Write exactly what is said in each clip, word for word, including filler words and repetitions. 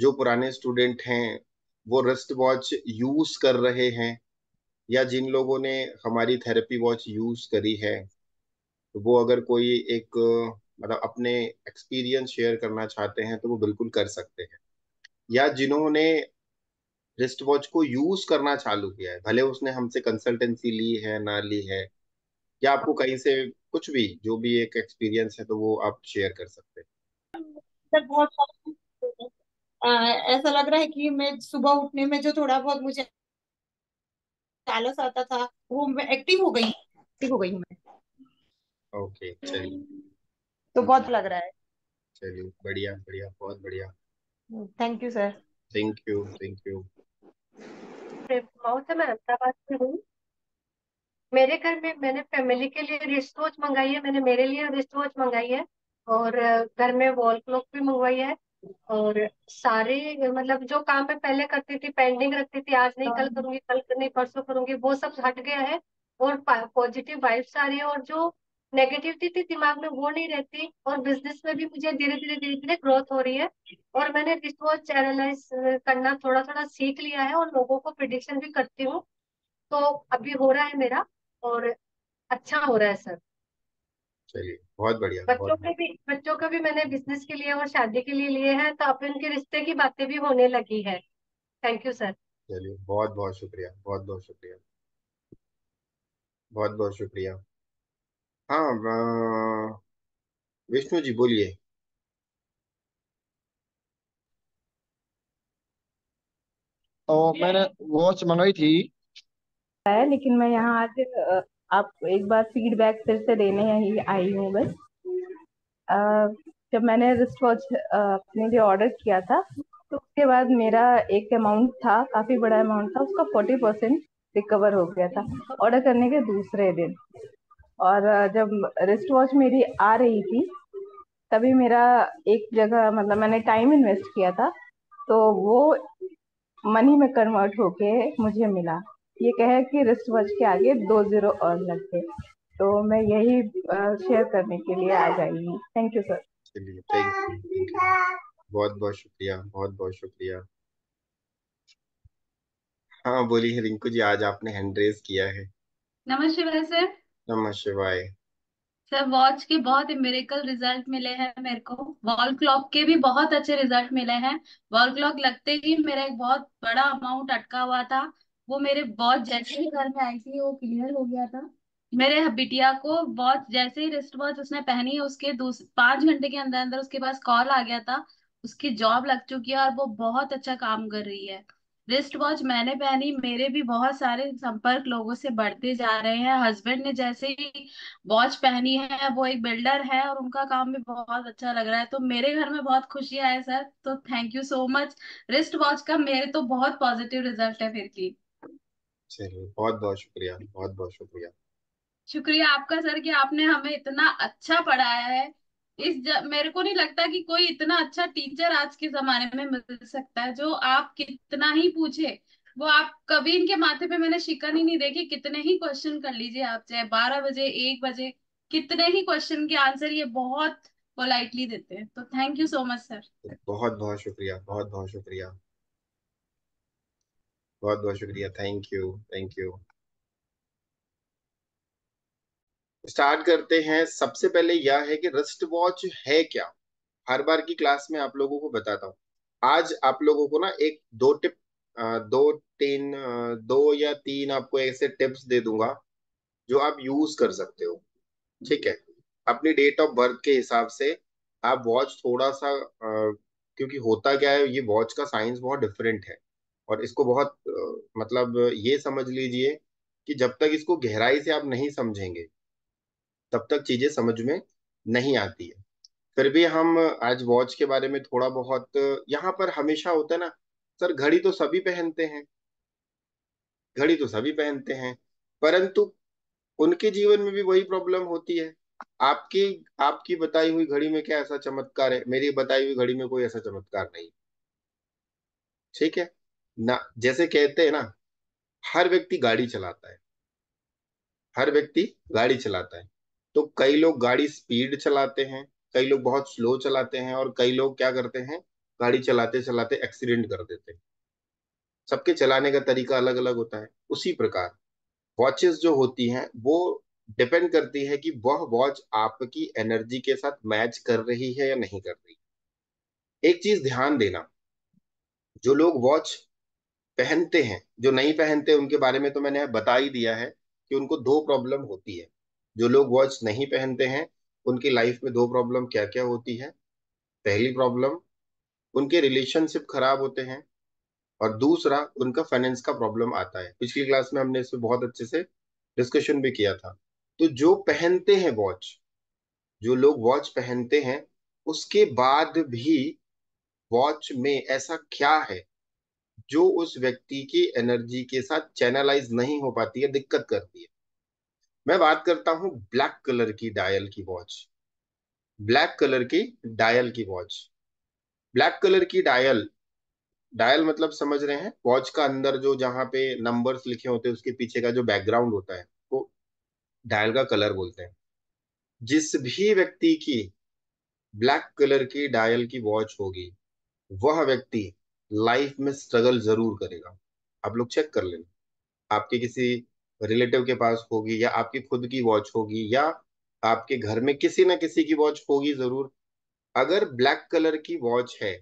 जो पुराने स्टूडेंट हैं वो रिस्ट वॉच यूज कर रहे हैं, या जिन लोगों ने हमारी थेरेपी वॉच यूज करी है, तो वो अगर कोई एक मतलब अपने एक्सपीरियंस शेयर करना चाहते हैं तो वो बिल्कुल कर सकते हैं। या जिन्होंने रिस्ट वॉच को यूज करना चालू किया है, भले उसने हमसे कंसल्टेंसी ली है ना ली है, या आपको कहीं से कुछ भी जो भी एक एक्सपीरियंस है तो वो आप शेयर कर सकते हैं। बहुत ऐसा लग रहा है कि मैं सुबह उठने में जो थोड़ा बहुत मुझे आलस आता था वो मैं एक्टिव हो गई एक्टिव हो गई हूँ मैं। ओके चलिए, तो बहुत लग रहा है। चलिए बढ़िया बढ़िया, बहुत बढ़िया। Thank you sir. Thank you thank you. मैं अहमदाबाद से हूँ। मेरे घर में मैंने फैमिली के लिए रिस्ट वॉच मंगाई है, मैंने मेरे लिए रिस्ट वॉच मंगाई है, और घर में वॉल क्लॉक भी मंगवाई है, और सारे मतलब जो काम मैं पहले करती थी पेंडिंग रखती थी, आज नहीं कल करूंगी, कल नहीं परसों करूंगी, वो सब हट गया है और पॉजिटिव वाइब्स आ रही है, और जो नेगेटिविटी थी दिमाग में वो नहीं रहती, और बिजनेस में भी मुझे धीरे धीरे धीरे धीरे ग्रोथ हो रही है, और मैंने रिस्ट वॉच एनालाइज करना थोड़ा थोड़ा सीख लिया है, और लोगों को प्रेडिक्शन भी करती हूँ, तो अभी हो रहा है मेरा और अच्छा हो रहा है सर। चलिए बहुत बढ़िया। बच्चों के भी बच्चों का भी मैंने बिजनेस के लिए और शादी के लिए लिए है, तो अब उनके रिश्ते की बातें भी होने लगी है। Thank you sir. चलिए बहुत बहुत शुक्रिया, बहुत बहुत शुक्रिया, बहुत बहुत शुक्रिया। हाँ विष्णु जी बोलिए। तो मैंने वॉच मंगाई थी, लेकिन मैं यहाँ आज आप एक बार फीडबैक फिर से देने यही आई हूँ। बस जब मैंने रिस्ट वॉच अपने लिए ऑर्डर किया था तो उसके बाद मेरा एक अमाउंट था, काफ़ी बड़ा अमाउंट था, उसका फोर्टी परसेंट रिकवर हो गया था ऑर्डर करने के दूसरे दिन। और जब रिस्ट वॉच मेरी आ रही थी तभी मेरा एक जगह मतलब मैंने टाइम इन्वेस्ट किया था तो वो मनी में कन्वर्ट होके मुझे मिला। ये कहे कि रिस्ट वॉच के आगे दो जीरो और लग गए, तो मैं यही शेयर करने के लिए आ जाएगी। Thank you sir. चलिए थैंक यू, बहुत बहुत शुक्रिया, बहुत बहुत शुक्रिया। हाँ बोलिए रिंकू जी, आज आपने हैंड रेज किया है। नमः शिवाय सर। नमः शिवाय सर। वॉच के बहुत मिरेकल रिजल्ट मिले हैं मेरे को, वॉल क्लॉक के भी बहुत अच्छे रिजल्ट मिले हैं। वॉल क्लॉक लगते ही मेरा एक बहुत बड़ा अमाउंट अटका हुआ था, वो मेरे बहुत जैसे ही घर में आई थी वो क्लियर हो गया था। मेरे बिटिया को बहुत जैसे ही रिस्ट वॉच उसने पहनी, उसके पांच घंटे के अंदर अंदर उसके पास कॉल आ गया था, उसकी जॉब लग चुकी है और वो बहुत अच्छा काम कर रही है। रिस्ट वॉच मैंने पहनी, मेरे भी बहुत सारे संपर्क लोगों से बढ़ते जा रहे हैं। हस्बैंड ने जैसे ही वॉच पहनी है, वो एक बिल्डर है और उनका काम भी बहुत अच्छा लग रहा है, तो मेरे घर में बहुत खुशी है सर। तो thank you so much. Wrist watch का मेरे तो बहुत पॉजिटिव रिजल्ट है फिर की। चलिए बहुत बहुत शुक्रिया, बहुत बहुत शुक्रिया शुक्रिया आपका सर कि आपने हमें इतना अच्छा पढ़ाया है। इस ज... मेरे को नहीं लगता कि कोई इतना अच्छा टीचर आज के जमाने में मिल सकता है। जो आप कितना ही पूछे वो आप कभी इनके माथे पे मैंने शिकन ही नहीं देखी। कितने ही क्वेश्चन कर लीजिए आप, चाहे बारह बजे एक बजे कितने ही क्वेश्चन के आंसर ये बहुत पोलाइटली देते हैं। तो thank you so much sir, बहुत बहुत शुक्रिया, बहुत बहुत शुक्रिया, बहुत बहुत शुक्रिया। Thank you thank you. Start करते हैं। सबसे पहले यह है कि रिस्ट वॉच है क्या। हर बार की क्लास में आप लोगों को बताता हूँ। आज आप लोगों को ना एक दो टिप दो तीन दो या तीन आपको ऐसे टिप्स दे दूंगा जो आप यूज कर सकते हो। ठीक है, अपनी डेट ऑफ बर्थ के हिसाब से आप वॉच थोड़ा सा आ, क्योंकि होता क्या है ये वॉच का साइंस बहुत डिफरेंट है और इसको बहुत मतलब ये समझ लीजिए कि जब तक इसको गहराई से आप नहीं समझेंगे तब तक चीजें समझ में नहीं आती है। फिर भी हम आज वॉच के बारे में थोड़ा बहुत यहाँ पर हमेशा होता है ना सर, घड़ी तो सभी पहनते हैं, घड़ी तो सभी पहनते हैं, परंतु उनके जीवन में भी वही प्रॉब्लम होती है। आपकी आपकी बताई हुई घड़ी में क्या ऐसा चमत्कार है? मेरी बताई हुई घड़ी में कोई ऐसा चमत्कार नहीं। ठीक है ना, जैसे कहते हैं ना, हर व्यक्ति गाड़ी चलाता है, हर व्यक्ति गाड़ी चलाता है, तो कई लोग गाड़ी स्पीड चलाते हैं, कई लोग बहुत स्लो चलाते हैं और कई लोग क्या करते हैं गाड़ी चलाते चलाते एक्सीडेंट कर देते हैं। सबके चलाने का तरीका अलग अलग होता है। उसी प्रकार वॉचेस जो होती हैं वो डिपेंड करती है कि वह वॉच आपकी एनर्जी के साथ मैच कर रही है या नहीं कर रही। एक चीज ध्यान देना, जो लोग वॉच पहनते हैं, जो नहीं पहनते उनके बारे में तो मैंने बता ही दिया है कि उनको दो प्रॉब्लम होती है। जो लोग वॉच नहीं पहनते हैं उनकी लाइफ में दो प्रॉब्लम क्या क्या होती है। पहली प्रॉब्लम उनके रिलेशनशिप खराब होते हैं और दूसरा उनका फाइनेंस का प्रॉब्लम आता है। पिछली क्लास में हमने इस पर बहुत अच्छे से डिस्कशन भी किया था। तो जो पहनते हैं वॉच, जो लोग वॉच पहनते हैं उसके बाद भी वॉच में ऐसा क्या है जो उस व्यक्ति की एनर्जी के साथ चैनलाइज नहीं हो पाती है, दिक्कत करती है। मैं बात करता हूं ब्लैक कलर की डायल की वॉच, ब्लैक कलर की डायल की वॉच। ब्लैक कलर की डायल, डायल मतलब समझ रहे हैं, वॉच का अंदर जो जहाँ पे नंबर्स लिखे होते हैं उसके पीछे का जो बैकग्राउंड होता है वो डायल का कलर बोलते हैं। जिस भी व्यक्ति की ब्लैक कलर की डायल की वॉच होगी वह व्यक्ति लाइफ में स्ट्रगल जरूर करेगा। आप लोग चेक कर लेना, आपके किसी रिलेटिव के पास होगी या आपकी खुद की वॉच होगी या आपके घर में किसी ना किसी की वॉच होगी जरूर। अगर ब्लैक कलर की वॉच है,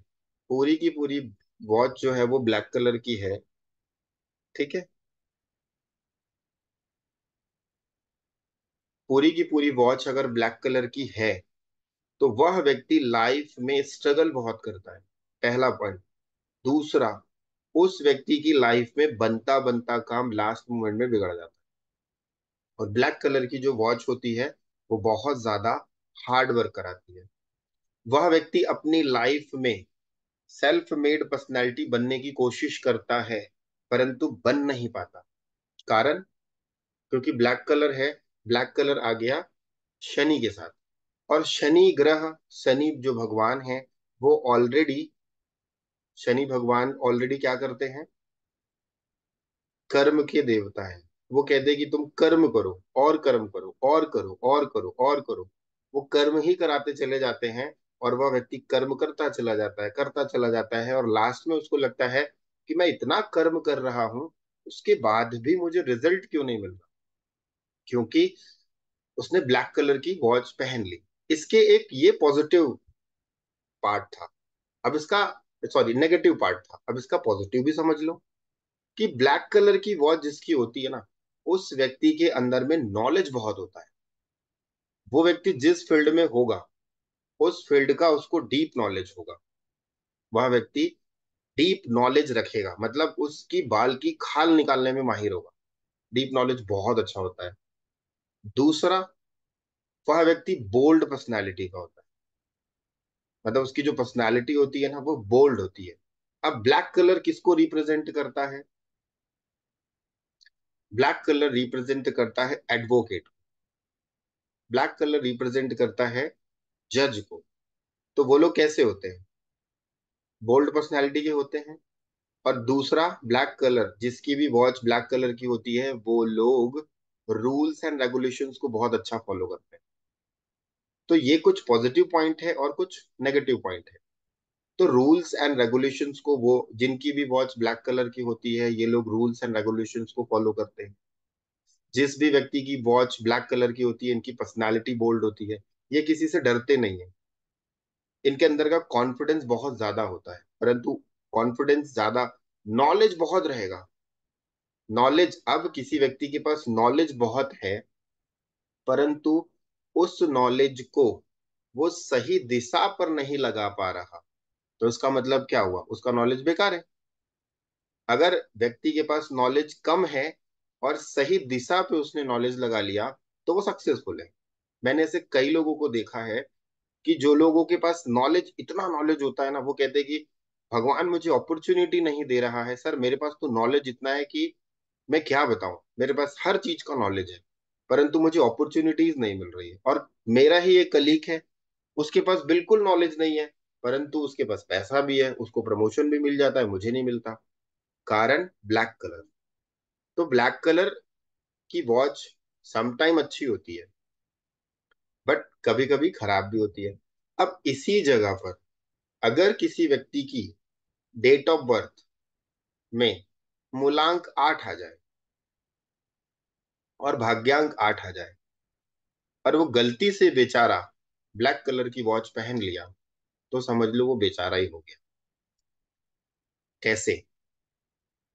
पूरी की पूरी वॉच जो है वो ब्लैक कलर की है, ठीक है, पूरी की पूरी वॉच अगर ब्लैक कलर की है तो वह व्यक्ति लाइफ में स्ट्रगल बहुत करता है, पहला पॉइंट। दूसरा, उस व्यक्ति की लाइफ में बनता बनता काम लास्ट मोमेंट में बिगड़ जाता है। और ब्लैक कलर की जो वॉच होती है वो बहुत ज्यादा हार्ड वर्क कराती है। वह व्यक्ति अपनी लाइफ में सेल्फ मेड पर्सनैलिटी बनने की कोशिश करता है परंतु बन नहीं पाता। कारण, क्योंकि ब्लैक कलर है, ब्लैक कलर आ गया शनि के साथ, और शनि ग्रह, शनि जो भगवान है वो ऑलरेडी, शनि भगवान ऑलरेडी क्या करते हैं, कर्म के देवता हैं। वो कहते हैं कि तुम कर्म करो और कर्म करो और करो और करो और करो। वो कर्म ही कराते चले जाते हैं और वह व्यक्ति कर्म करता चला जाता है, करता चला जाता है और लास्ट में उसको लगता है कि मैं इतना कर्म कर रहा हूं उसके बाद भी मुझे रिजल्ट क्यों नहीं मिल रहा, क्योंकि उसने ब्लैक कलर की वॉच पहन ली। इसके एक ये पॉजिटिव पार्ट था, अब इसका सॉरी नेगेटिव पार्ट था, अब इसका पॉजिटिव भी समझ लो कि ब्लैक कलर की वॉच जिसकी होती है ना उस व्यक्ति के अंदर में नॉलेज बहुत होता है। वो व्यक्ति जिस फील्ड में होगा उस फील्ड का उसको डीप नॉलेज होगा। वह व्यक्ति डीप नॉलेज रखेगा, मतलब उसकी बाल की खाल निकालने में माहिर होगा। डीप नॉलेज बहुत अच्छा होता है। दूसरा, वह व्यक्ति बोल्ड पर्सनैलिटी का होता है, मतलब उसकी जो पर्सनैलिटी होती है ना वो बोल्ड होती है। अब ब्लैक कलर किसको रिप्रेजेंट करता है? ब्लैक कलर रिप्रेजेंट करता है एडवोकेट, ब्लैक कलर रिप्रेजेंट करता है जज को। तो वो लोग कैसे होते हैं? बोल्ड पर्सनैलिटी के होते हैं। और दूसरा, ब्लैक कलर जिसकी भी वॉच ब्लैक कलर की होती है वो लोग रूल्स एंड रेगुलेशंस को बहुत अच्छा फॉलो करते हैं। तो ये कुछ पॉजिटिव पॉइंट है और कुछ नेगेटिव पॉइंट है। तो रूल्स एंड रेगुलेशंस को, वो जिनकी भी वॉच ब्लैक कलर की होती है ये लोग रूल्स एंड रेगुलेशंस को फॉलो करते हैं। जिस भी व्यक्ति की वॉच ब्लैक कलर की होती है इनकी पर्सनैलिटी बोल्ड होती है, ये किसी से डरते नहीं है, इनके अंदर का कॉन्फिडेंस बहुत ज्यादा होता है। परंतु कॉन्फिडेंस ज्यादा, नॉलेज बहुत रहेगा, नॉलेज। अब किसी व्यक्ति के पास नॉलेज बहुत है परंतु उस नॉलेज को वो सही दिशा पर नहीं लगा पा रहा, तो उसका मतलब क्या हुआ? उसका नॉलेज बेकार है। अगर व्यक्ति के पास नॉलेज कम है और सही दिशा पे उसने नॉलेज लगा लिया तो वो सक्सेसफुल है। मैंने ऐसे कई लोगों को देखा है कि जो लोगों के पास नॉलेज, इतना नॉलेज होता है ना, वो कहते हैं कि भगवान मुझे अपॉर्चुनिटी नहीं दे रहा है सर, मेरे पास तो नॉलेज इतना है कि मैं क्या बताऊं, मेरे पास हर चीज का नॉलेज है परंतु मुझे अपॉर्चुनिटीज नहीं मिल रही है। और मेरा ही एक कलीग है, उसके पास बिल्कुल नॉलेज नहीं है परंतु उसके पास पैसा भी है, उसको प्रमोशन भी मिल जाता है, मुझे नहीं मिलता। कारण, ब्लैक कलर। तो ब्लैक कलर की वॉच समटाइम अच्छी होती है बट कभी कभी खराब भी होती है। अब इसी जगह पर अगर किसी व्यक्ति की डेट ऑफ बर्थ में मूलांक आठ आ जाए और भाग्यांक आठ आ जाए और वो गलती से बेचारा ब्लैक कलर की वॉच पहन लिया तो समझ लो वो बेचारा ही हो गया। कैसे?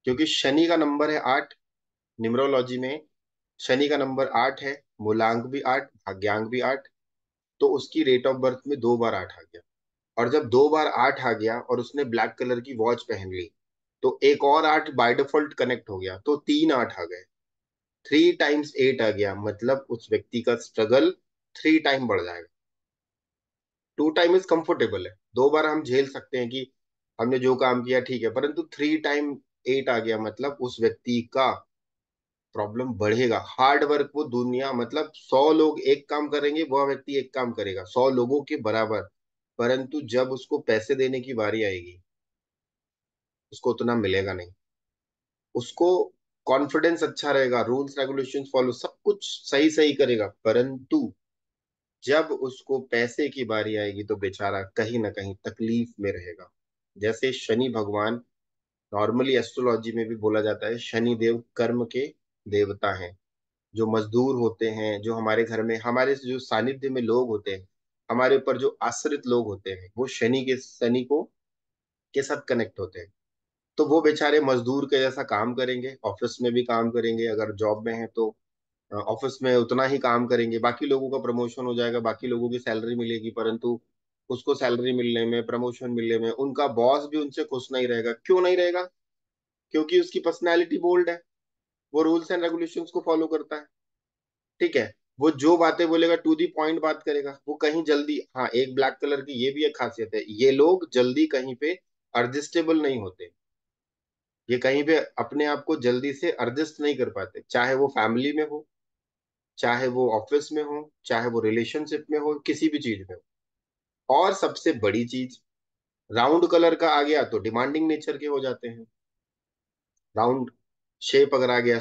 क्योंकि शनि का नंबर है आठ। न्यूमरोलॉजी में शनि का नंबर आठ है, मूलांक भी आठ, भाग्यांक भी आठ, तो उसकी रेट ऑफ बर्थ में दो बार आठ आ गया। और जब दो बार आठ आ गया और उसने ब्लैक कलर की वॉच पहन ली तो एक और आठ बाय डिफॉल्ट कनेक्ट हो गया, तो तीन आठ आ गए। थ्री टाइम्स एट आ गया, मतलब उस व्यक्ति का स्ट्रगल थ्री टाइम बढ़ जाएगा। टू टाइम इज कंफर्टेबल है, दो बार हम झेल सकते हैं कि हमने जो काम किया ठीक है, परंतु थ्री टाइम एट आ गया मतलब उस व्यक्ति का प्रॉब्लम बढ़ेगा। हार्ड वर्क वो दुनिया, मतलब सौ लोग एक काम करेंगे वह व्यक्ति एक काम करेगा सौ लोगों के बराबर, परंतु जब उसको पैसे देने की बारी आएगी उसको उतना मिलेगा नहीं। उसको कॉन्फिडेंस अच्छा रहेगा, रूल्स रेगुलेशंस फॉलो सब कुछ सही सही करेगा, परंतु जब उसको पैसे की बारी आएगी तो बेचारा कहीं ना कहीं तकलीफ में रहेगा। जैसे शनि भगवान, नॉर्मली एस्ट्रोलॉजी में भी बोला जाता है शनि देव कर्म के देवता हैं। जो मजदूर होते हैं, जो हमारे घर में हमारे जो सानिध्य में लोग होते हैं, हमारे ऊपर जो आश्रित लोग होते हैं, वो शनि के शनि को के साथ कनेक्ट होते हैं। तो वो बेचारे मजदूर के जैसा काम करेंगे, ऑफिस में भी काम करेंगे, अगर जॉब में है तो ऑफिस में उतना ही काम करेंगे। बाकी लोगों का प्रमोशन हो जाएगा, बाकी लोगों की सैलरी मिलेगी, परंतु उसको सैलरी मिलने में, प्रमोशन मिलने में उनका बॉस भी उनसे खुश नहीं रहेगा। क्यों नहीं रहेगा? क्योंकि उसकी पर्सनैलिटी बोल्ड है, वो रूल्स एंड रेगुलेशंस को फॉलो करता है, ठीक है, वो जो बातें बोलेगा टू दी पॉइंट बात करेगा, वो कहीं जल्दी, हाँ एक ब्लैक कलर की ये भी एक खासियत है, ये लोग जल्दी कहीं पे एडजस्टेबल नहीं होते, ये कहीं पे अपने आप को जल्दी से एडजस्ट नहीं कर पाते, चाहे वो फैमिली में हो, चाहे वो ऑफिस में हो, चाहे वो रिलेशनशिप में हो, किसी भी चीज में हो। और सबसे बड़ी चीज, राउंड कलर का आ गया तो डिमांडिंग नेचर के हो जाते हैं। राउंड शेप अगर आ गया,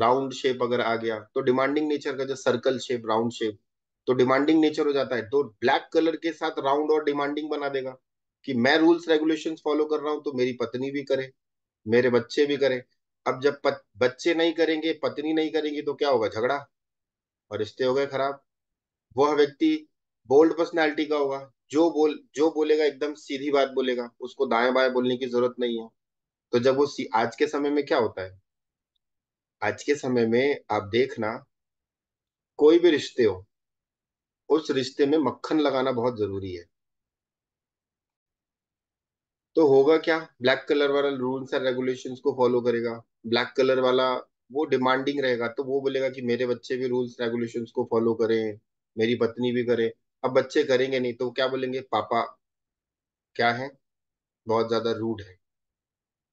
राउंड शेप अगर आ गया तो डिमांडिंग नेचर का, जो सर्कल शेप, राउंड शेप, तो डिमांडिंग नेचर हो जाता है। तो ब्लैक कलर के साथ राउंड और डिमांडिंग बना देगा कि मैं रूल्स रेगुलेशंस फॉलो कर रहा हूं तो मेरी पत्नी भी करे, मेरे बच्चे भी करे। अब जब पत, बच्चे नहीं करेंगे, पत्नी नहीं करेंगी तो क्या होगा? झगड़ा और रिश्ते हो गए खराब। वह व्यक्ति बोल्ड पर्सनैलिटी का होगा, जो बोल जो बोलेगा एकदम सीधी बात बोलेगा, उसको दाएं बाएं बोलने की जरूरत नहीं है। तो जब वो आज के समय में क्या होता है, आज के समय में आप देखना कोई भी रिश्ते हो, उस रिश्ते में मक्खन लगाना बहुत जरूरी है। तो होगा क्या, ब्लैक कलर वाला रूल्स एंड रेगुलेशंस को फॉलो करेगा, ब्लैक कलर वाला वो डिमांडिंग रहेगा, तो वो बोलेगा कि मेरे बच्चे भी रूल्स रेगुलेशंस को फॉलो करें, मेरी पत्नी भी करे। अब बच्चे करेंगे नहीं तो क्या बोलेंगे, पापा क्या है, बहुत ज्यादा रूड है,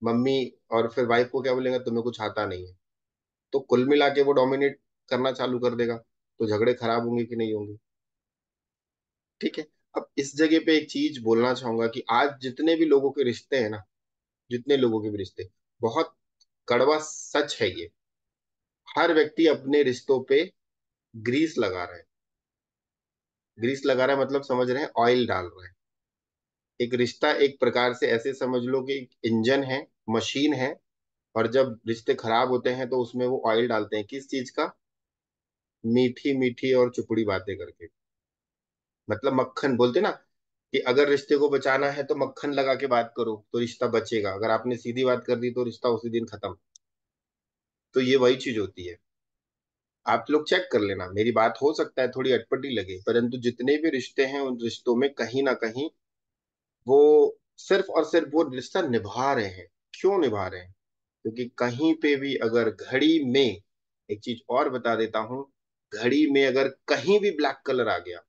मम्मी, और फिर वाइफ को क्या बोलेगा, तुम्हें कुछ आता नहीं है। तो कुल मिला के वो डोमिनेट करना चालू कर देगा, तो झगड़े खराब होंगे कि नहीं होंगे, ठीक है। अब इस जगह पे एक चीज बोलना चाहूंगा कि आज जितने भी लोगों के रिश्ते हैं ना, जितने लोगों के भी रिश्ते, बहुत कड़वा सच है ये, हर व्यक्ति अपने रिश्तों पे ग्रीस लगा रहा है। ग्रीस लगा रहा है मतलब समझ रहे हैं, ऑयल डाल रहा है। एक रिश्ता एक प्रकार से ऐसे समझ लो कि एक इंजन है, मशीन है, और जब रिश्ते खराब होते हैं तो उसमें वो ऑयल डालते हैं। किस चीज का? मीठी मीठी और चुपड़ी बातें करके, मतलब मक्खन बोलते ना कि अगर रिश्ते को बचाना है तो मक्खन लगा के बात करो तो रिश्ता बचेगा, अगर आपने सीधी बात कर दी तो रिश्ता उसी दिन खत्म। तो ये वही चीज होती है। आप लोग चेक कर लेना, मेरी बात हो सकता है थोड़ी अटपटी लगे, परंतु जितने भी रिश्ते हैं उन रिश्तों में कहीं ना कहीं वो सिर्फ और सिर्फ वो रिश्ता निभा रहे हैं। क्यों निभा रहे हैं? क्योंकि कहीं पे भी अगर घड़ी में, एक चीज और बता देता हूं, घड़ी में अगर कहीं भी ब्लैक कलर आ गया,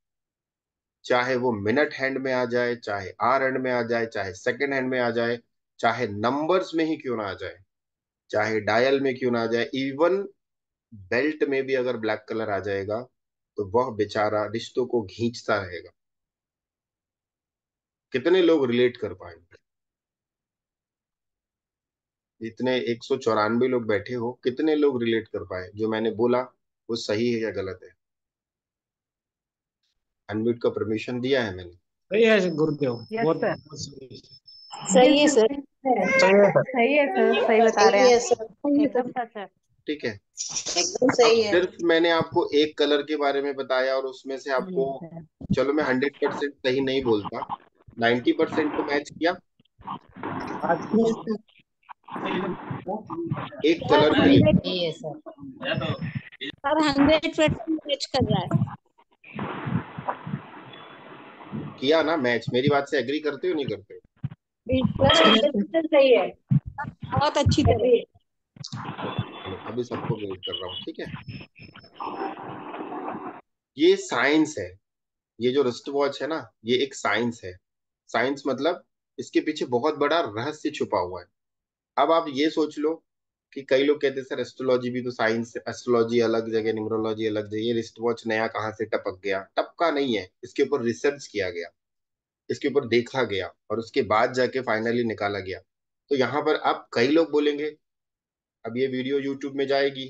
चाहे वो मिनट हैंड में आ जाए, चाहे आर हैंड में आ जाए, चाहे सेकंड हैंड में आ जाए, चाहे नंबर्स में ही क्यों ना आ जाए, चाहे डायल में क्यों ना आ जाए, इवन बेल्ट में भी अगर ब्लैक कलर आ जाएगा तो वह बेचारा रिश्तों को खींचता रहेगा। कितने लोग रिलेट कर पाएंगे? इतने एक सौ चौरानवे लोग बैठे हो, कितने लोग रिलेट कर पाए? जो मैंने बोला वो सही है या गलत है? अनम्यूट का परमिशन दिया है मैंने। सही है गुरुदेव? बहुत सही है सर, सही है सर, सही बता रहे हैं सर, ठीक है एकदम सही है। सिर्फ मैंने आपको एक कलर के बारे में बताया और उसमें से आपको, चलो मैं हंड्रेड परसेंट सही नहीं बोलता, नाइन्टी परसेंट तो मैच किया। एक कलर है सर, हंड्रेड परसेंट मैच कर रहा है, किया ना मैच? मेरी बात से एग्री करते हो नहीं करते? सही है, बहुत अच्छी तरह। अभी सबको वेट कर रहा हूँ, ठीक है। ये साइंस है, ये जो रिस्ट वॉच है ना, ये एक साइंस है। साइंस मतलब इसके पीछे बहुत बड़ा रहस्य छुपा हुआ है। अब आप ये सोच लो कि कई लोग कहते हैं सर एस्ट्रोलॉजी भी तो साइंस, एस्ट्रोलॉजी अलग जगह, न्यूमरोलॉजी अलग जगह, ये रिस्ट वॉच नया कहाँ से टपक गया? टपका नहीं है, इसके ऊपर रिसर्च किया गया, इसके ऊपर देखा गया और उसके बाद जाके फाइनली निकाला गया। तो यहाँ पर आप कई लोग बोलेंगे, अब ये वीडियो यूट्यूब में जाएगी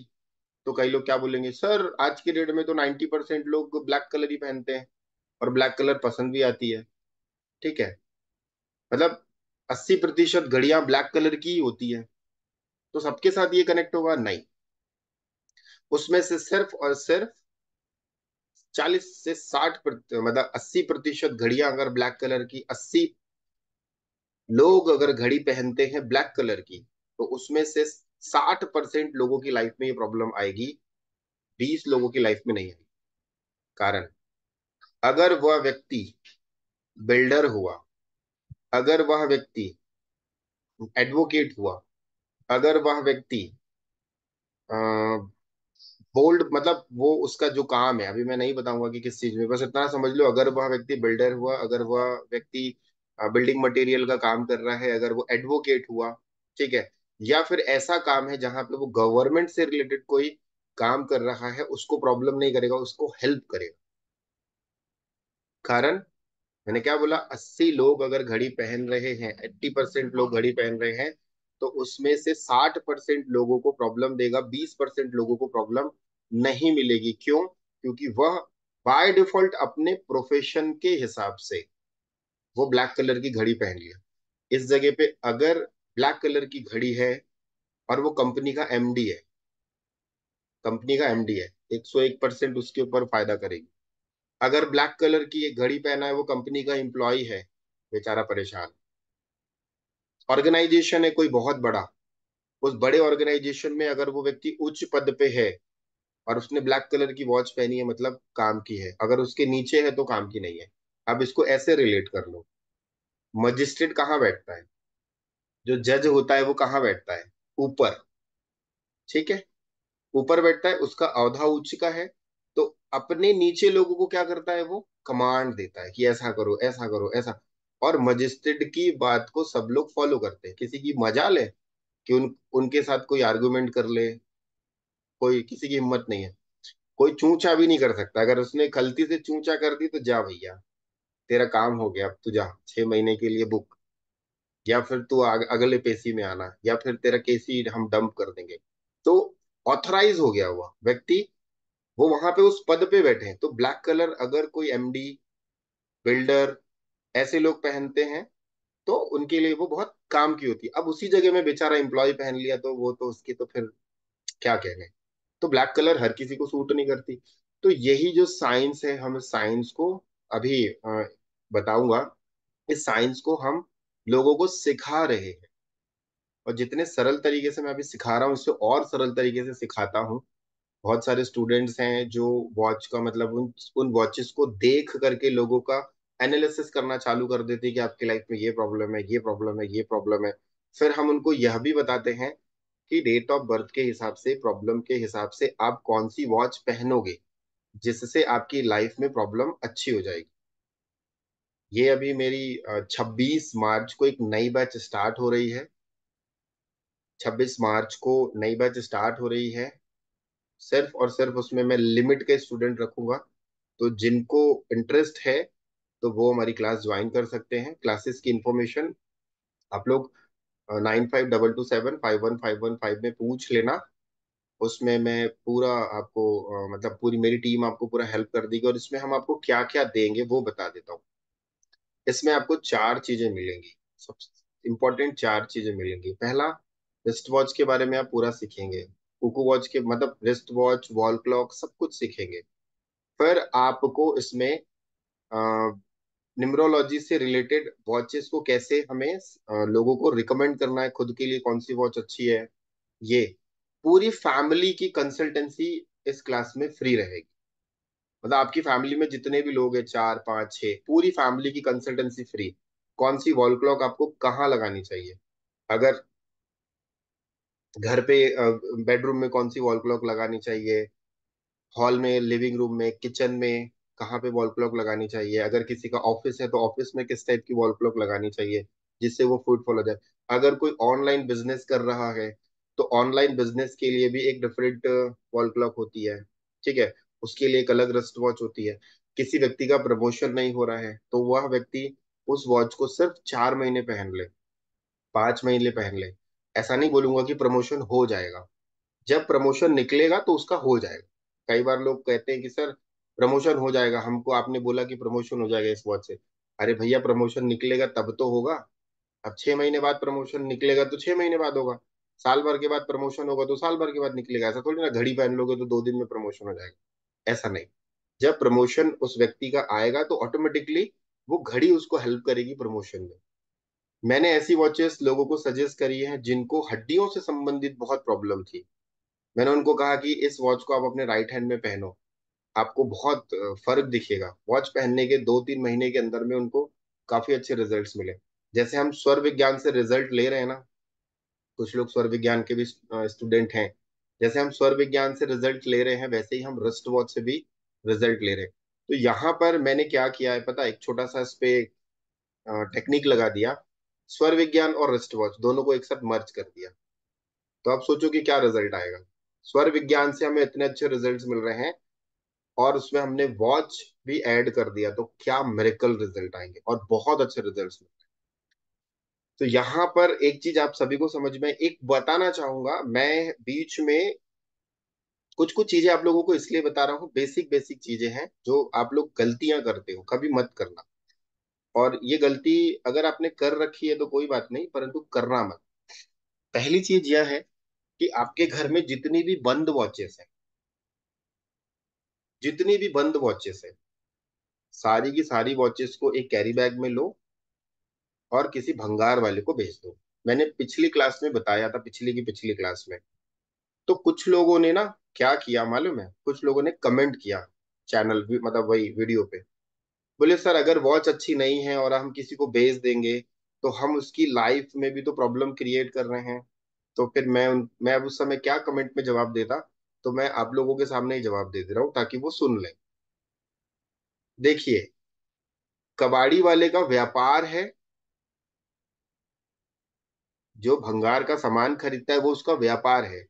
तो कई लोग क्या बोलेंगे, सर आज के डेट में तो नब्बे परसेंट लोग ब्लैक कलर ही पहनते हैं और ब्लैक कलर पसंद भी आती है, ठीक है। मतलब अस्सी प्रतिशत घड़ियां ब्लैक कलर की ही होती है, तो सबके साथ ये कनेक्ट होगा नहीं। उसमें से सिर्फ और सिर्फ चालीस से साठ मतलब अस्सी प्रतिशत घड़ियां अगर ब्लैक कलर की, अस्सी लोग अगर घड़ी पहनते हैं ब्लैक कलर की, तो उसमें से साठ परसेंट लोगों की लाइफ में ये प्रॉब्लम आएगी, बीस लोगों की लाइफ में नहीं आएगी। कारण, अगर वह व्यक्ति बिल्डर हुआ, अगर वह व्यक्ति एडवोकेट हुआ, अगर वह व्यक्ति बोल्ड, मतलब वो उसका जो काम है, अभी मैं नहीं बताऊंगा कि किस चीज में, बस इतना समझ लो अगर वह व्यक्ति बिल्डर हुआ, अगर वह व्यक्ति बिल्डिंग मटेरियल का काम कर रहा है, अगर वो एडवोकेट हुआ, ठीक है, या फिर ऐसा काम है जहां पे वो गवर्नमेंट से रिलेटेड कोई काम कर रहा है, उसको प्रॉब्लम नहीं करेगा, उसको हेल्प करेगा। कारण मैंने क्या बोला, अस्सी लोग अगर घड़ी पहन रहे हैं, अस्सी परसेंट लोग घड़ी पहन रहे हैं, तो उसमें से साठ परसेंट लोगों को प्रॉब्लम देगा, बीस परसेंट लोगों को प्रॉब्लम नहीं मिलेगी। क्यों? क्योंकि वह बाय डिफॉल्ट अपने प्रोफेशन के हिसाब से वो ब्लैक कलर की घड़ी पहन लिया। इस जगह पे अगर ब्लैक कलर की घड़ी है और वो कंपनी का एमडी है, कंपनी का एमडी है, एक सौ एक परसेंट उसके ऊपर फायदा करेगी। अगर ब्लैक कलर की घड़ी पहना है वो कंपनी का एम्प्लॉय है, बेचारा परेशान। ऑर्गेनाइजेशन है कोई बहुत बड़ा, उस बड़े ऑर्गेनाइजेशन में अगर वो व्यक्ति उच्च पद पे है और उसने ब्लैक कलर की वॉच पहनी है, मतलब काम की है, अगर उसके नीचे है तो काम की नहीं है। अब इसको ऐसे रिलेट कर लो, मजिस्ट्रेट कहाँ बैठता है? जो जज होता है वो कहाँ बैठता है? ऊपर, ठीक है, ऊपर बैठता है, उसका औधा उच्च का है, तो अपने नीचे लोगों को क्या करता है? वो कमांड देता है कि ऐसा करो, ऐसा करो, ऐसा, और मजिस्ट्रेट की बात को सब लोग फॉलो करते हैं। किसी की मजाल है कि उन उनके साथ कोई आर्गुमेंट कर ले, कोई, किसी की हिम्मत नहीं है, कोई चूंचा भी नहीं कर सकता। अगर उसने गलती से चूंचा कर दी तो जा भैया, तेरा काम हो गया, अब तू जा, छह महीने के लिए बुक, या फिर तू अगले पेशी में आना, या फिर तेरा केसी हम डंप कर देंगे। तो ऑथराइज हो गया हुआ व्यक्ति, वो वहां पे उस पद पे बैठे हैं। तो ब्लैक कलर अगर कोई एमडी, बिल्डर, ऐसे लोग पहनते हैं तो उनके लिए वो बहुत काम की होती है। अब उसी जगह में बेचारा एम्प्लॉय पहन लिया तो वो तो उसकी तो फिर क्या कहने। तो ब्लैक कलर हर किसी को सूट नहीं करती। तो यही जो साइंस है, हम साइंस को अभी बताऊंगा, इस साइंस को हम लोगों को सिखा रहे हैं, और जितने सरल तरीके से मैं अभी सिखा रहा हूँ उससे और सरल तरीके से सिखाता हूँ। बहुत सारे स्टूडेंट्स हैं जो वॉच का मतलब उन उन वॉचेस को देख करके लोगों का एनालिसिस करना चालू कर देते हैं कि आपकी लाइफ में ये प्रॉब्लम है, ये प्रॉब्लम है, ये प्रॉब्लम है। फिर हम उनको यह भी बताते हैं कि डेट ऑफ बर्थ के हिसाब से, प्रॉब्लम के हिसाब से आप कौन सी वॉच पहनोगे जिससे आपकी लाइफ में प्रॉब्लम अच्छी हो जाएगी। ये अभी मेरी छब्बीस मार्च को एक नई बैच स्टार्ट हो रही है, छब्बीस मार्च को नई बैच स्टार्ट हो रही है। सिर्फ और सिर्फ उसमें मैं लिमिट के स्टूडेंट रखूंगा, तो जिनको इंटरेस्ट है तो वो हमारी क्लास ज्वाइन कर सकते हैं। क्लासेस की इंफॉर्मेशन आप लोग nine five double two seven five one five one five में पूछ लेना। उसमें मैं पूरा आपको मतलब पूरी मेरी टीम आपको पूरा हेल्प कर देगी, और इसमें हम आपको क्या क्या देंगे वो बता देता हूँ। इसमें आपको चार चीजें मिलेंगी, सबसे इम्पोर्टेंट चार चीजें मिलेंगी। पहला, रिस्ट वॉच के बारे में आप पूरा सीखेंगे, कुकू वॉच के मतलब रिस्ट वॉच, वॉल क्लॉक, सब कुछ सीखेंगे। फिर आपको इसमें न्यूमरोलॉजी से रिलेटेड वॉचेस को कैसे हमें आ, लोगों को रिकमेंड करना है, खुद के लिए कौन सी वॉच अच्छी है, ये पूरी फैमिली की कंसल्टेंसी इस क्लास में फ्री रहेगी। मतलब आपकी फैमिली में जितने भी लोग हैं, चार पाँच छः, पूरी फैमिली की कंसल्टेंसी फ्री। कौन सी वॉल क्लॉक आपको कहाँ लगानी चाहिए, अगर घर पे बेडरूम में कौन सी वॉल क्लॉक लगानी चाहिए, हॉल में, लिविंग रूम में, किचन में कहाँ पे वॉल क्लॉक लगानी चाहिए, अगर किसी का ऑफिस है तो ऑफिस में किस टाइप की वॉल क्लॉक लगानी चाहिए जिससे वो फ्रूटफुल हो जाए। अगर कोई ऑनलाइन बिजनेस कर रहा है तो ऑनलाइन बिजनेस के लिए भी एक डिफरेंट वॉल क्लॉक होती है, ठीक है, उसके लिए एक अलग रिस्ट वॉच होती है। किसी व्यक्ति का प्रमोशन नहीं हो रहा है तो वह व्यक्ति उस वॉच को सिर्फ चार महीने पहन ले, पाँच महीने पहन ले। ऐसा नहीं बोलूंगा कि प्रमोशन हो जाएगा, जब प्रमोशन निकलेगा तो उसका हो जाएगा। कई बार लोग कहते हैं कि सर प्रमोशन हो जाएगा, हमको आपने बोला कि प्रमोशन हो जाएगा इस वॉच से। अरे भैया, प्रमोशन निकलेगा तब तो होगा। अब छः महीने बाद प्रमोशन निकलेगा तो छः महीने बाद होगा, साल भर के बाद प्रमोशन होगा तो साल भर के बाद निकलेगा। ऐसा थोड़ी ना घड़ी पहन लोगे तो दो दिन में प्रमोशन हो जाएगा, ऐसा नहीं। जब प्रमोशन उस व्यक्ति का आएगा तो ऑटोमेटिकली वो घड़ी उसको हेल्प करेगी प्रमोशन में। मैंने ऐसी वॉचेस लोगों को सजेस्ट करी है जिनको हड्डियों से संबंधित बहुत प्रॉब्लम थी। मैंने उनको कहा कि इस वॉच को आप अपने राइट हैंड में पहनो, आपको बहुत फर्क दिखेगा। वॉच पहनने के दो तीन महीने के अंदर में उनको काफी अच्छे रिजल्ट्स मिले। जैसे हम स्वर विज्ञान से रिजल्ट ले रहे हैं ना, कुछ लोग स्वर विज्ञान के भी स्टूडेंट हैं, जैसे हम स्वर विज्ञान से रिजल्ट ले रहे हैं वैसे ही हम रिस्ट वॉच से भी रिजल्ट ले रहे हैं। तो यहाँ पर मैंने क्या किया है पता, एक छोटा सा इस पे टेक्निक लगा दिया, स्वर विज्ञान और रिस्ट वॉच दोनों को एक साथ मर्ज कर दिया। तो आप सोचो कि क्या रिजल्ट आएगा। स्वर विज्ञान से हमें इतने अच्छे रिजल्ट्स मिल रहे हैं और उसमें हमने वॉच भी ऐड कर दिया तो क्या मिरेकल रिजल्ट आएंगे और बहुत अच्छे रिजल्ट्स मिल रहे हैं। तो यहाँ पर एक चीज आप सभी को समझ में, एक बताना चाहूंगा मैं बीच में, कुछ कुछ चीजें आप लोगों को इसलिए बता रहा हूँ, बेसिक बेसिक चीजें हैं जो आप लोग गलतियां करते हो, कभी मत करना। और ये गलती अगर आपने कर रखी है तो कोई बात नहीं, परंतु करना मत। पहली चीज यह है कि आपके घर में जितनी भी बंद वॉचेस हैं, जितनी भी बंद वॉचेस हैं, सारी की सारी वॉचेस को एक कैरी बैग में लो और किसी भंगार वाले को भेज दो। मैंने पिछली क्लास में बताया था, पिछली की पिछली क्लास में। तो कुछ लोगों ने ना क्या किया मालूम है, कुछ लोगों ने कमेंट किया चैनल मतलब वही वीडियो पे, बोले सर अगर वॉच अच्छी नहीं है और हम किसी को बेच देंगे तो हम उसकी लाइफ में भी तो प्रॉब्लम क्रिएट कर रहे हैं। तो फिर मैं उन मैं अब उस समय क्या कमेंट में जवाब देता, तो मैं आप लोगों के सामने ही जवाब दे दे रहा हूँ ताकि वो सुन लें। देखिए, कबाड़ी वाले का व्यापार है, जो भंगार का सामान खरीदता है वो उसका व्यापार है।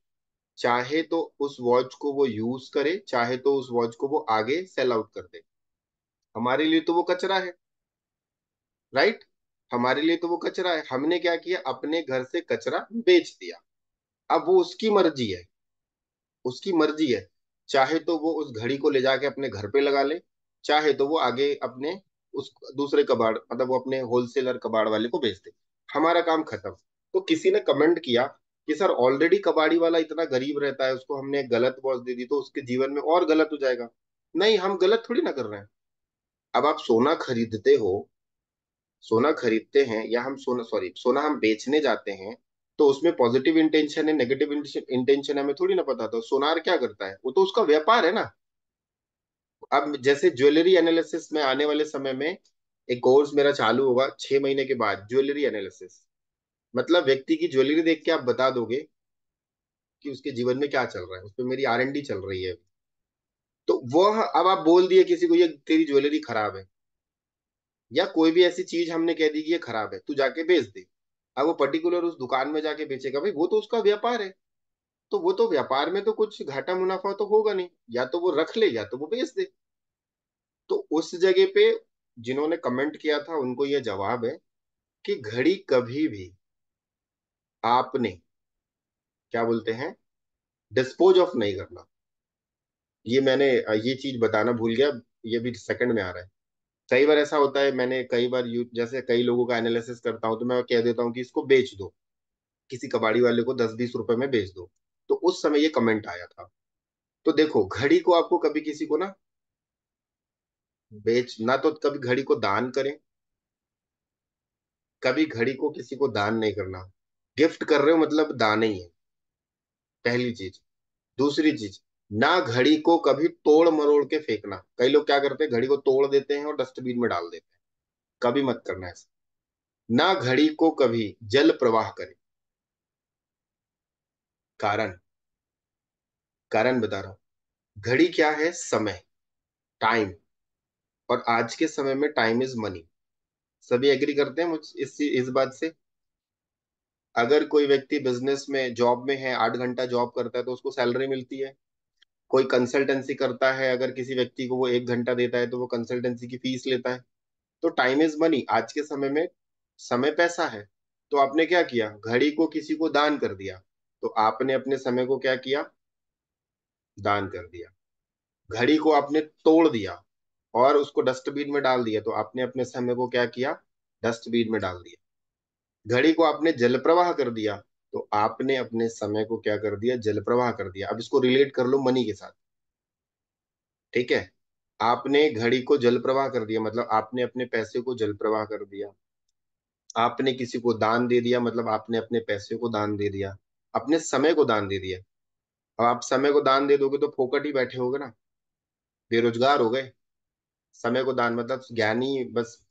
चाहे तो उस वॉच को वो यूज करे, चाहे तो उस वॉच को वो आगे सेल आउट कर दे। हमारे लिए तो वो कचरा है, राइट, हमारे लिए तो वो कचरा है। हमने क्या किया, अपने घर से कचरा बेच दिया। अब वो उसकी मर्जी है, उसकी मर्जी है, चाहे तो वो उस घड़ी को ले जाके अपने घर पे लगा ले, चाहे तो वो आगे अपने उस दूसरे कबाड़ मतलब वो अपने होलसेलर कबाड़ वाले को बेच दे, हमारा काम खत्म। तो किसी ने कमेंट किया कि सर ऑलरेडी कबाड़ी वाला इतना गरीब रहता है, उसको हमने गलत वॉच दे दी तो उसके जीवन में और गलत हो जाएगा। नहीं, हम गलत थोड़ी ना कर रहे हैं। अब आप सोना खरीदते हो, सोना खरीदते हैं या हम सोना सॉरी सोना हम बेचने जाते हैं तो उसमें पॉजिटिव इंटेंशन है, नेगेटिव इंटेंशन हमें थोड़ी ना पता था। सोनार क्या करता है, वो तो उसका व्यापार है ना। अब जैसे ज्वेलरी एनालिसिस में आने वाले समय में एक कोर्स मेरा चालू होगा छह महीने के बाद, ज्वेलरी एनालिसिस मतलब व्यक्ति की ज्वेलरी देख के आप बता दोगे कि उसके जीवन में क्या चल रहा है, उस पर मेरी आर एन डी चल रही है। तो वह अब आप बोल दिए किसी को ये तेरी ज्वेलरी खराब है, या कोई भी ऐसी चीज हमने कह दी कि ये खराब है, तू जाके बेच दे। अब वो पर्टिकुलर उस दुकान में जाके बेचेगा, भाई वो तो उसका व्यापार है, तो वो तो व्यापार में तो कुछ घाटा मुनाफा तो होगा नहीं, या तो वो रख ले या तो वो बेच दे। तो उस जगह पे जिन्होंने कमेंट किया था उनको यह जवाब है कि घड़ी कभी भी आपने क्या बोलते हैं डिस्पोज ऑफ नहीं करना। ये मैंने ये चीज बताना भूल गया, ये भी सेकंड में आ रहा है। कई बार ऐसा होता है, मैंने कई बार जैसे कई लोगों का एनालिसिस करता हूँ तो मैं कह देता हूँ कि इसको बेच दो, किसी कबाड़ी वाले को दस बीस रुपए में बेच दो, तो उस समय ये कमेंट आया था। तो देखो, घड़ी को आपको कभी किसी को ना बेच ना, तो कभी घड़ी को दान करें, कभी घड़ी को किसी को दान नहीं करना। गिफ्ट कर रहे हो मतलब दान ही है, पहली चीज। दूसरी चीज, ना घड़ी को कभी तोड़ मरोड़ के फेंकना। कई लोग क्या करते हैं, घड़ी को तोड़ देते हैं और डस्टबिन में डाल देते हैं, कभी मत करना ऐसा। ना घड़ी को कभी जल प्रवाह करें, कारण कारण बता रहा हूं। घड़ी क्या है, समय, टाइम, और आज के समय में टाइम इज मनी। सभी एग्री करते हैं मुझ इस इस बात से। अगर कोई व्यक्ति बिजनेस में, जॉब में है, आठ घंटा जॉब करता है तो उसको सैलरी मिलती है। कोई कंसल्टेंसी करता है, अगर किसी व्यक्ति को वो एक घंटा देता है तो वो कंसल्टेंसी की फीस लेता है। तो टाइम इज मनी, आज के समय में समय पैसा है। तो आपने क्या किया, घड़ी को किसी को दान कर दिया, तो आपने अपने समय को क्या किया, दान कर दिया। घड़ी को आपने तोड़ दिया और उसको डस्टबिन में डाल दिया, तो आपने अपने समय को क्या किया, डस्टबिन में डाल दिया। घड़ी को आपने जल प्रवाह कर दिया, तो आपने अपने समय को क्या कर दिया, जल प्रवाह कर दिया। अब इसको रिलेट कर लो मनी के साथ, ठीक है। आपने घड़ी को जल प्रवाह कर दिया मतलब आपने अपने पैसे को जल प्रवाह कर दिया। आपने किसी को दान दे दिया मतलब आपने अपने पैसे को दान दे दिया, अपने समय को दान दे दिया। अब आप समय को दान दे दोगे तो फोकट ही बैठे होगे ना, बेरोजगार हो गए। समय को दान मतलब ज्ञानी बस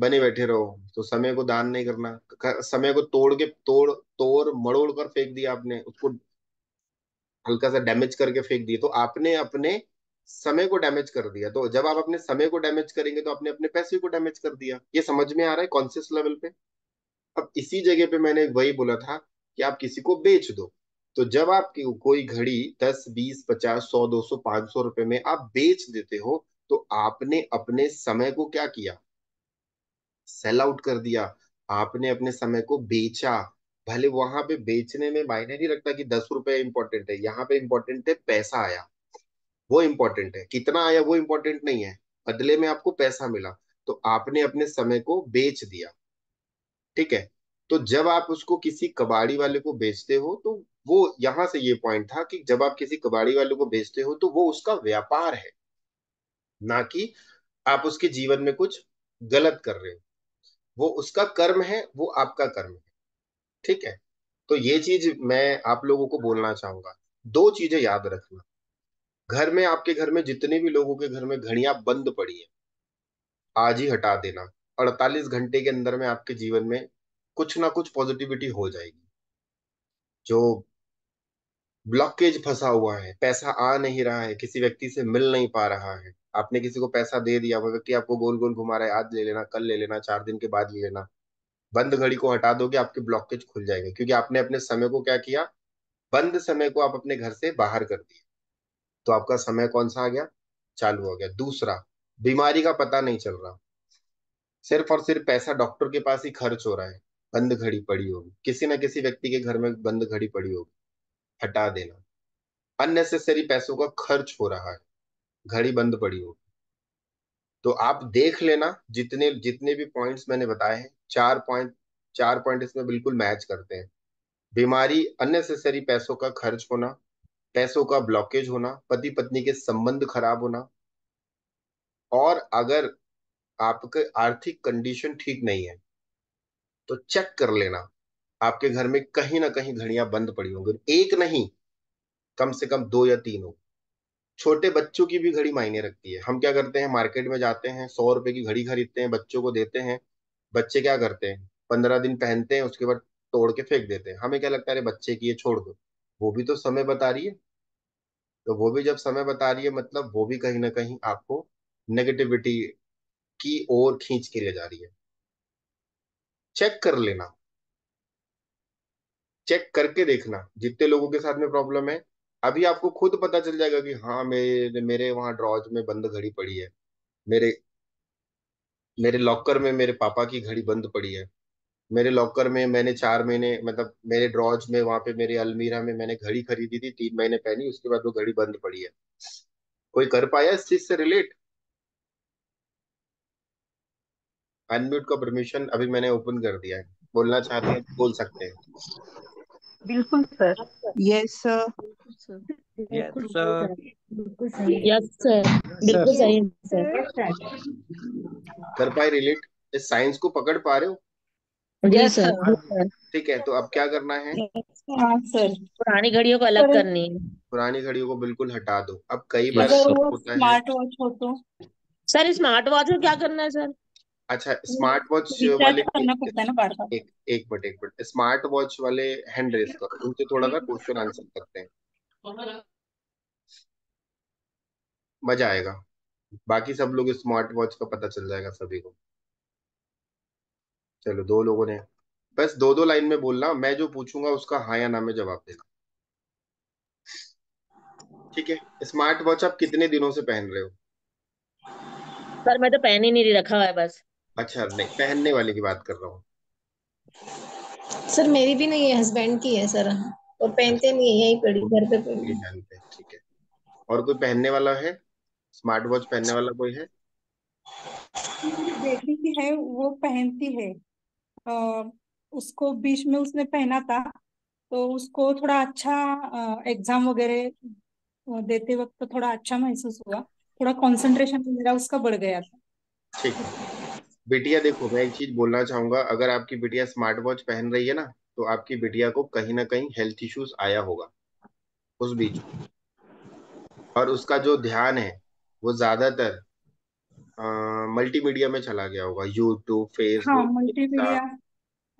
बने बैठे रहो, तो समय को दान नहीं करना। समय को तोड़ के तोड़ तोड़ मड़ोड़ कर फेंक दिया आपने, उसको हल्का सा डैमेज करके फेंक दिया, तो आपने अपने समय को डैमेज कर दिया। तो जब आप अपने समय को डैमेज करेंगे तो आपने अपने पैसे को डैमेज कर दिया। ये समझ में आ रहा है कॉन्शियस लेवल पे। अब इसी जगह पे मैंने वही बोला था कि आप किसी को बेच दो। तो जब आप कोई घड़ी दस बीस पचास सौ दो सौ पांच सौ रुपए में आप बेच देते हो तो आपने अपने समय को क्या किया, सेल आउट कर दिया। आपने अपने समय को बेचा। भले वहां पे बेचने में मायने नहीं रखता कि दस रुपए इंपॉर्टेंट है, यहाँ पे इंपॉर्टेंट है पैसा आया, वो इंपॉर्टेंट है। कितना आया वो इंपॉर्टेंट नहीं है, बदले में आपको पैसा मिला, तो आपने अपने समय को बेच दिया, ठीक है। तो जब आप उसको किसी कबाड़ी वाले को बेचते हो तो वो, यहाँ से ये पॉइंट था कि जब आप किसी कबाड़ी वाले को बेचते हो तो वो उसका व्यापार है, ना कि आप उसके जीवन में कुछ गलत कर रहे हो। वो उसका कर्म है, वो आपका कर्म है, ठीक है। तो ये चीज मैं आप लोगों को बोलना चाहूंगा। दो चीजें याद रखना, घर में, आपके घर में जितने भी लोगों के घर में घड़ियां बंद पड़ी है, आज ही हटा देना। अड़तालीस घंटे के अंदर में आपके जीवन में कुछ ना कुछ पॉजिटिविटी हो जाएगी। जो ब्लॉकेज फंसा हुआ है, पैसा आ नहीं रहा है, किसी व्यक्ति से मिल नहीं पा रहा है, आपने किसी को पैसा दे दिया, वो व्यक्ति आपको गोल गोल घुमा रहा है, आज ले लेना, कल ले लेना, चार दिन के बाद ले लेना, बंद घड़ी को हटा दोगे, आपके ब्लॉकेज खुल जाएंगे, क्योंकि आपने अपने समय को क्या किया, बंद समय को आप अपने घर से बाहर कर दिया। तो आपका समय कौन सा आ गया, चालू हो गया। दूसरा, बीमारी का पता नहीं चल रहा, सिर्फ और सिर्फ पैसा डॉक्टर के पास ही खर्च हो रहा है। बंद घड़ी पड़ी होगी किसी ना किसी व्यक्ति के घर में, बंद घड़ी पड़ी होगी, हटा देना। अननेसेसरी पैसों का खर्च हो रहा है, घड़ी बंद पड़ी होगी। तो आप देख लेना, जितने जितने भी पॉइंट्स मैंने बताए हैं, चार पॉइंट चार पॉइंट इसमें बिल्कुल मैच करते हैं। बीमारी, अननेसेसरी पैसों का खर्च होना, पैसों का ब्लॉकेज होना, पति पत्नी के संबंध खराब होना, और अगर आपके आर्थिक कंडीशन ठीक नहीं है तो चेक कर लेना, आपके घर में कहीं ना कहीं घड़ियां बंद पड़ी होंगी। एक नहीं, कम से कम दो या तीन होगी। छोटे बच्चों की भी घड़ी मायने रखती है। हम क्या करते हैं, मार्केट में जाते हैं, सौ रुपए की घड़ी खरीदते हैं, बच्चों को देते हैं, बच्चे क्या करते हैं, पंद्रह दिन पहनते हैं, उसके बाद तोड़ के फेंक देते हैं। हमें क्या लगता है, अरे बच्चे की ये छोड़ दो, वो भी तो समय बता रही है। तो वो भी जब समय बता रही है मतलब वो भी कहीं ना कहीं आपको नेगेटिविटी की ओर खींच के ले जा रही है। चेक कर लेना, चेक करके देखना जितने लोगों के साथ में प्रॉब्लम है, अभी आपको खुद पता चल जाएगा कि हाँ मेरे मेरे वहां ड्रॉज में बंद घड़ी पड़ी है, मेरे मेरे लॉकर में मेरे पापा की घड़ी बंद पड़ी है, मेरे लॉकर में मैंने चार महीने मतलब मेरे ड्रॉज में वहां पे मेरे अलमीरा में मैंने घड़ी खरीदी थी, तीन महीने पहनी, उसके बाद वो घड़ी बंद पड़ी है। कोई कर पाया इस चीज से रिलेट? अनम्यूट का परमिशन अभी मैंने ओपन कर दिया है, बोलना चाहते हैं बोल सकते हैं। बिल्कुल सर। Yes sir. बिल्कुल सर। Yes sir. बिल्कुल सही सर। कर पाए रिलेट? इस साइंस को पकड़ पा रहे हो? Yes sir. ठीक है, तो अब क्या करना है? हाँ सर, पुरानी घड़ियों को अलग करनी है। पुरानी घड़ियों को बिल्कुल हटा दो। अब कई बार स्मार्ट वॉच हो तो सर, स्मार्ट वॉच को क्या करना है सर? अच्छा, स्मार्ट वॉच वाले करना पड़ता है ना बार बार। एक एक मिनट एक मिनट स्मार्ट वॉच वाले हैंड रेस कर, उनसे थोड़ा सा क्वेश्चन आंसर करते हैं, मजा आएगा। बाकी सब लोग स्मार्ट वॉच का पता चल जाएगा सभी को। चलो, दो लोगों ने बस दो दो लाइन में बोलना, मैं जो पूछूंगा उसका हाँ या ना में जवाब देना, ठीक है? स्मार्ट वॉच आप कितने दिनों से पहन रहे हो? सर मैं तो पहन ही नहीं रखा है बस। अच्छा, नहीं पहनने वाले की बात कर रहा हूँ सर। मेरी भी नहीं है, हस्बैंड की है सर, और पहनते नहीं है, यही पड़ी घर पे पड़ी। ठीक है, और कोई पहनने वाला है? स्मार्ट वॉच पहनने वाला कोई है? बेटी की है, वो पहनती है। आ, उसको बीच में उसने पहना था, तो उसको थोड़ा अच्छा एग्जाम वगैरह देते वक्त तो थोड़ा अच्छा महसूस हुआ, थोड़ा कंसंट्रेशन मेरा उसका बढ़ गया था। ठीक है बिटिया, देखो मैं एक चीज बोलना चाहूंगा, अगर आपकी बिटिया स्मार्ट वॉच पहन रही है ना, तो आपकी बिटिया को कहीं ना कहीं हेल्थ इश्यूज आया होगा उस बीच, और उसका जो ध्यान है वो ज्यादातर मल्टीमीडिया में चला गया होगा, यूट्यूब, फेसबुक। हाँ मल्टीमीडिया,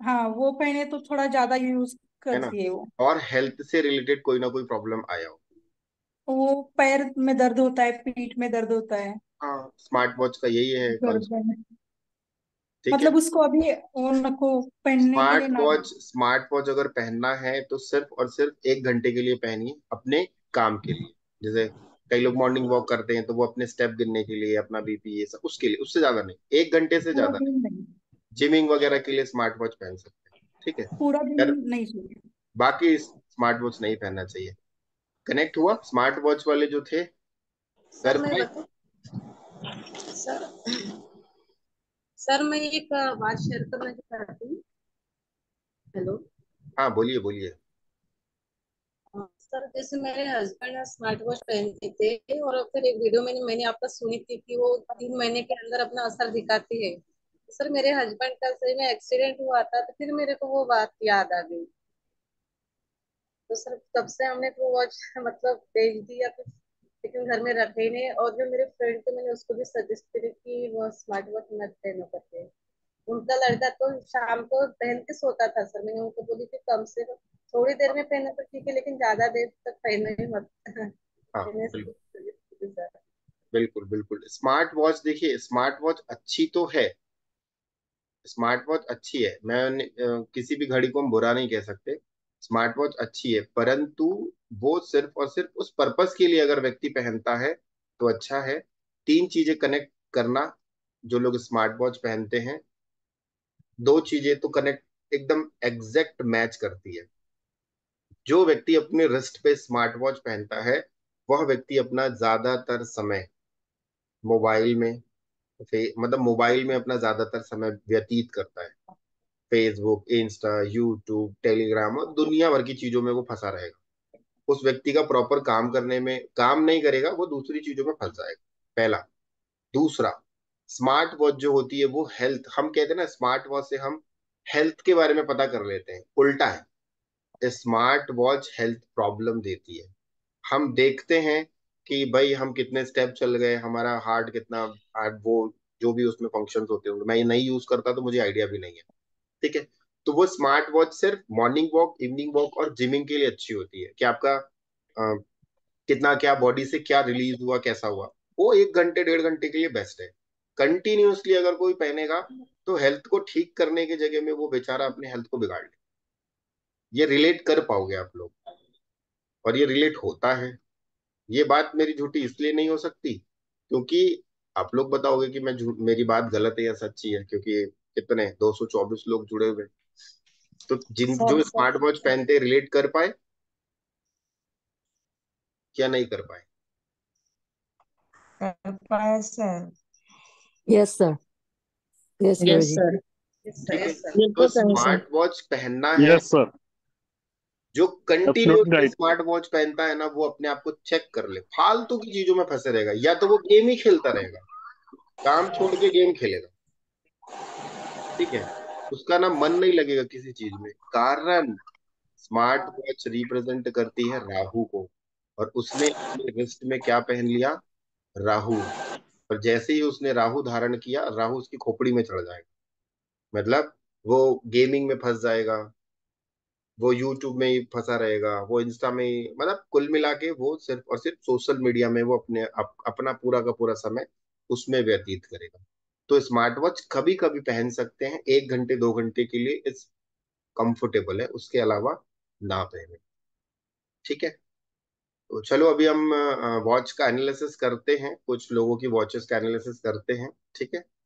हाँ वो पहने तो थोड़ा ज्यादा यूज करती है वो, और हेल्थ से रिलेटेड कोई ना कोई प्रॉब्लम आया होगा। वो पैर में दर्द होता है, पीठ में दर्द होता है। हाँ, स्मार्ट वॉच का यही है, ठीक मतलब है? उसको अभी उनको पहनने स्मार्ट के लिए वॉच स्मार्ट वॉच अगर पहनना है तो सिर्फ और सिर्फ एक घंटे के लिए पहनिए अपने काम के लिए। जैसे कई लोग मॉर्निंग वॉक करते हैं तो वो अपने स्टेप गिनने के लिए, अपना बीपी, ये सब, उसके लिए, उससे ज्यादा नहीं, एक घंटे से ज्यादा नहीं। जिमिंग वगैरह के लिए स्मार्ट वॉच पहन सकते हैं, ठीक है? पूरा दिन नहीं चाहिए, बाकी स्मार्ट वॉच नहीं पहनना चाहिए। कनेक्ट हुआ? स्मार्ट वॉच वाले जो थे सर, मैं सर सर मैं एक बात शेयर करना चाहती हूँ। हेलो, हाँ बोलिए बोलिए सर। जैसे मेरे हस्बैंड स्मार्ट वॉच पहनते थे, और फिर एक वीडियो मैंने मैंने आपका सुनी थी कि वो तीन महीने के अंदर अपना असर दिखाती है। सर मेरे हस्बैंड का सही में एक्सीडेंट हुआ था, तो फिर मेरे को वो बात याद आ गई, तो सर तब से हमने वो वॉच मतलब बेच दिया, लेकिन घर में रखे नहीं। और जो मेरे फ्रेंड थे, मैंने उसको भी सजेस्ट करी कि वो स्मार्ट वॉच मत पहनो करके। उनका लड़का तो शाम को पहन के सोता था सर, मैंने उनको बोली कि कम से कम थोड़ी देर में पहनना तो ठीक है, लेकिन ज्यादा देर तक पहनना ही मत। हाँ, बिल्कुल, बिल्कुल बिल्कुल स्मार्ट वॉच, देखिए स्मार्ट वॉच अच्छी तो है, स्मार्ट वॉच अच्छी है, मैं किसी भी घड़ी को हम बुरा नहीं कह सकते, स्मार्ट वॉच अच्छी है, परंतु वो सिर्फ और सिर्फ उस पर्पस के लिए अगर व्यक्ति पहनता है तो अच्छा है। तीन चीजें कनेक्ट करना, जो लोग स्मार्ट वॉच पहनते हैं दो चीजें तो कनेक्ट एकदम एग्जैक्ट मैच करती है। जो व्यक्ति अपने रिस्ट पे स्मार्ट वॉच पहनता है, वह व्यक्ति अपना ज्यादातर समय मोबाइल में, मतलब मोबाइल में अपना ज्यादातर समय व्यतीत करता है, फेसबुक, इंस्टा, यूट्यूब, टेलीग्राम और दुनिया भर की चीजों में वो फंसा रहेगा। उस व्यक्ति का प्रॉपर काम करने में काम नहीं करेगा, वो दूसरी चीजों में फंस जाएगा, पहला। दूसरा, स्मार्ट वॉच जो होती है वो हेल्थ, हम कहते हैं ना स्मार्ट वॉच से हम हेल्थ के बारे में पता कर लेते हैं, उल्टा है, स्मार्ट वॉच हेल्थ प्रॉब्लम देती है। हम देखते हैं कि भाई हम कितने स्टेप चल गए, हमारा हार्ट कितना, हार्ट वो जो भी उसमें फंक्शन होते हैं, मैं ये नहीं यूज करता तो मुझे आइडिया भी नहीं है, ठीक है? तो वो स्मार्ट वॉच सिर्फ मॉर्निंग वॉक, इवनिंग वॉक और जिमिंग के लिए अच्छी होती है कि आपका आ, कितना, क्या बॉडी से क्या रिलीज हुआ, कैसा हुआ, वो एक घंटे डेढ़ घंटे के लिए बेस्ट है। कंटिन्यूअसली अगर कोई पहनेगा तो हेल्थ को ठीक करने के जगह में वो बेचारा अपने हेल्थ को बिगाड़ ले। ये रिलेट कर पाओगे आप लोग, और ये रिलेट होता है। ये बात मेरी झूठी इसलिए नहीं हो सकती क्योंकि आप लोग बताओगे कि मैं झूठ, मेरी बात गलत है या सच्ची है, क्योंकि कितने दो सौ चौबीस लोग जुड़े हुए। तो जिन जो स्मार्ट वॉच पहनते रिलेट कर पाए क्या नहीं कर पाए? कर पाए sir. Yes sir. yes, yes, sir. Yes, sir. Yes, sir. तो स्मार्ट वॉच पहनना है yes, sir. जो कंटिन्यू स्मार्ट वॉच पहनता है ना वो अपने आप को चेक कर ले, फालतू की चीजों में फंसे रहेगा, या तो वो गेम ही खेलता रहेगा, काम छोड़ के गेम खेलेगा, ठीक है, उसका ना मन नहीं लगेगा किसी चीज में, कारण स्मार्ट वॉच रिप्रेजेंट करती है राहु को, और उसने अपने रिस्ट में क्या पहन लिया, राहु, और जैसे ही उसने राहु धारण किया राहु उसकी खोपड़ी में चढ़ जाएगा, मतलब वो गेमिंग में फंस जाएगा, वो यूट्यूब में ही फंसा रहेगा, वो इंस्टा में ही, मतलब कुल मिला के वो सिर्फ और सिर्फ सोशल मीडिया में वो अपने अप, अपना पूरा का पूरा समय उसमें व्यतीत करेगा। तो स्मार्ट वॉच कभी कभी पहन सकते हैं, एक घंटे दो घंटे के लिए इस कंफर्टेबल है, उसके अलावा ना पहने, ठीक है। तो चलो अभी हम वॉच का एनालिसिस करते हैं, कुछ लोगों की वॉचेस का एनालिसिस करते हैं, ठीक है।